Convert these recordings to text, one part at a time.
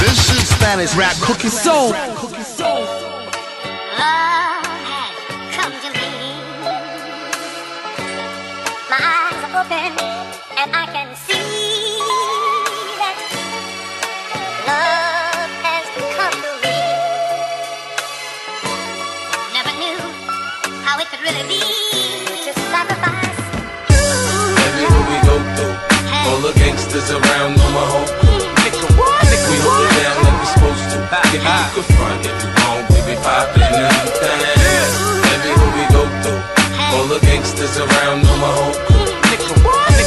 This is Spanish rap, Cookin Soul. Love has come to me. My eyes are open and I can see that love has come to me. Never knew how it could really be to sacrifice. Everywhere we go through, all the gangsters around on my whole crew. We hold it down like we're supposed to. If you confront, if you wrong, baby, pop it and I'm down. Everywhere we go through, all the gangsters around on my whole crew.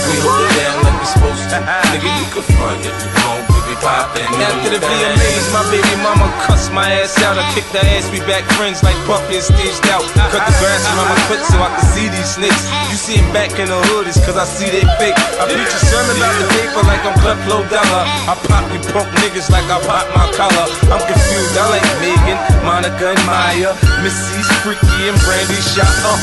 We hold it down like we're supposed to. Nigga, you confront, if you wrong, baby, pop it and I'm down. After the VMAs, my baby mama cussed my ass out. I kicked her ass, we back friends like Puffy and staged out. Cut the grass around my foot so I could see these snakes. You see them back in the hood, it's cause I see they fake. I preach a sermon about the paper like I'm Clef Low Dollar. I pop you punk niggas like I pop my collar. I'm confused, I like Megan, Monica, and Maya. Missy's freaky and Brandy shot up.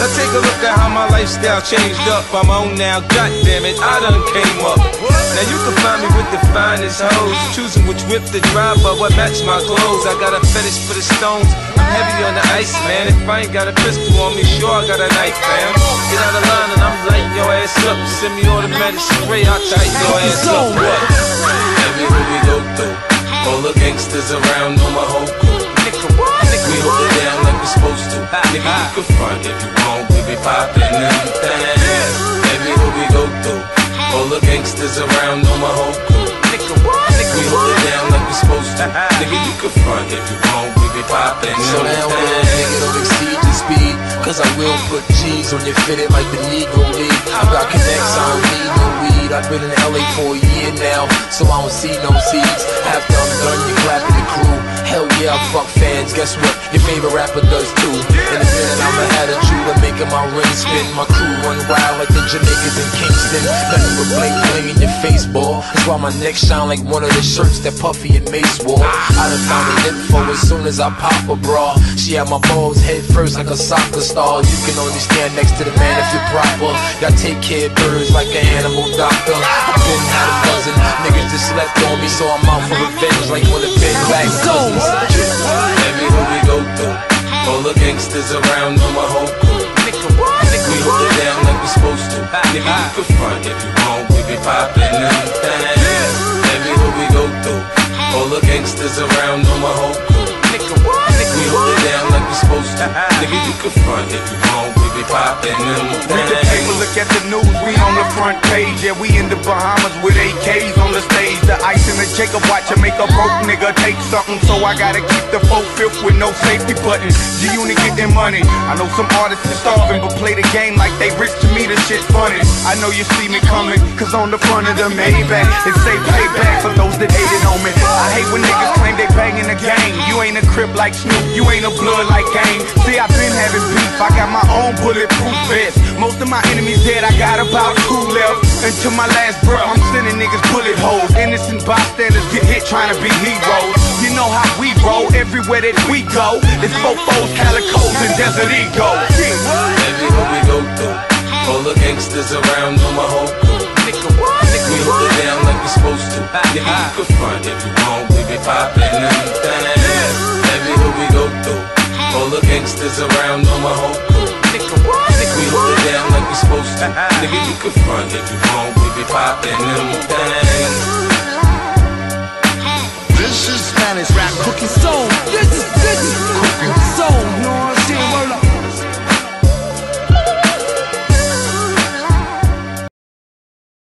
Now take a look at how my lifestyle changed up. I'm on now, goddammit, I done came up. Now you can find me with the finest hoes, choosing which whip to drive but what match my clothes. I got a fetish for the stones, I'm heavy on the ice, man. If I ain't got a pistol on me, sure I got a knife, fam. Get out of line and I'm lighting your ass up. Send me automatic spray, I'll tighten your ass up. What? Everywhere we go through, all the gangsters around on my whole crew. We hold it down like we're supposed to. Nigga, you confront if you wrong, baby, pop it and I'm down. Everywhere we go through, all the gangsters around on my whole crew. We hold it down like we're supposed to. Nigga, you confront if you wrong, baby, pop it and I'm down. Nigga, don't exceed your speed, cause I will put G's on your fitted like the Negro League. I got connects, I don't need no weed. I've been in LA for a year now, so I don't see no seeds. After I'm done, you clapping the crew. Hell yeah, I fuck fans, guess what? Your favorite rapper does too. In a minute, I'ma add a chew to making my ring spin. My crew run wild like the Jamaicans in Kingston. Nothing but bling in your face, boy. That's why my neck shine like one of the shirts that Puffy and Mace wore. I done found an info as soon as I pop a bra. She had my balls head first like a soccer star. You can only stand next to the man if you're proper. Y'all take care of birds like an animal doctor. I've been had a dozen niggas just slept on me, so I'm out for revenge like one of the big black cousins. Everywhere we go through, all the gangsters around on my whole crew. We hold it down like we're supposed to. Nigga, you confront if you wrong, baby, pop it and I'm down. Everywhere we go through, all the gangsters around on my whole crew. We hold it down like we're supposed to. Nigga, you confront if you wrong, baby, pop it and I'm down. Read the paper, look at the news, we on the front page. Yeah, we in the Bahamas with AKs on the stage. The ice in the Jacob watch and make a broke nigga take something. So I gotta keep the 4/5 with no safety button. G-Unit get their money. I know some artists are starving, but play the game like they rich. To me, this shit funny. I know you see me coming, cause on the front of the Maybach, it say payback for those that hated on me. I hate when niggas claim they bangin' the game. You ain't a crip like Snoop, you ain't a blood like Kane. See, I've been having beef, I got my own bulletproof vest. Most of my enemies dead, I got about 2 left. Until my last breath, I'm sending niggas bullet holes. Innocent bystanders get hit trying to be heroes. You know how we roll, everywhere that we go. It's fofos, calicos, and desert ego. Everywhere we go through, all the gangsters around on my whole crew. We hold it down like we're supposed to. Nigga, you confront if you wrong, baby, pop it and I'm down. Everywhere we go through, all the gangsters around on my whole crew. We hold it down like we're supposed to. Nigga, you confront if you wrong, baby, pop it and I'm down.